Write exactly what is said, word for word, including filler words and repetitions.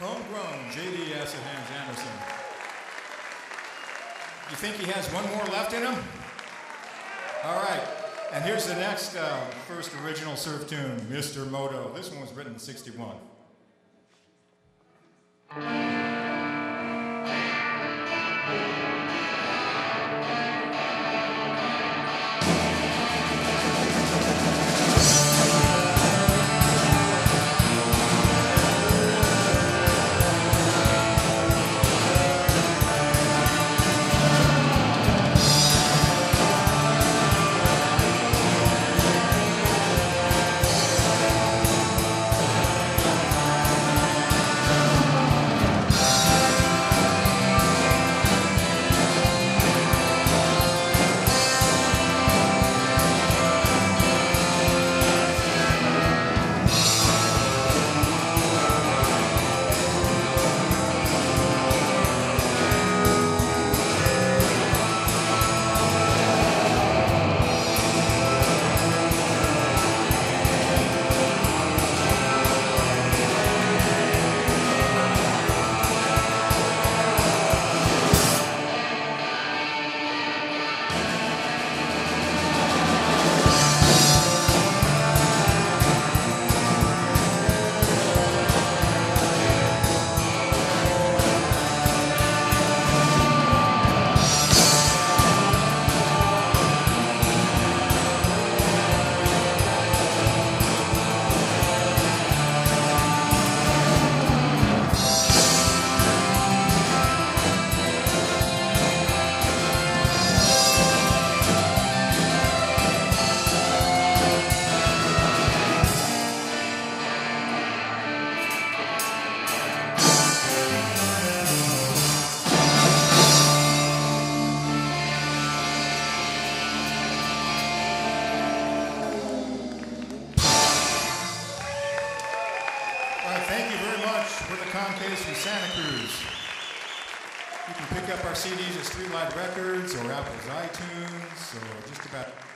Homegrown, J D S and Hans Anderson. You think he has one more left in him? All right, and here's the next uh, first original surf tune, Mister Moto. This one was written in sixty-one. We're the Concaves from Santa Cruz. You can pick up our C Ds at Streetlight Records or Apple's iTunes or just about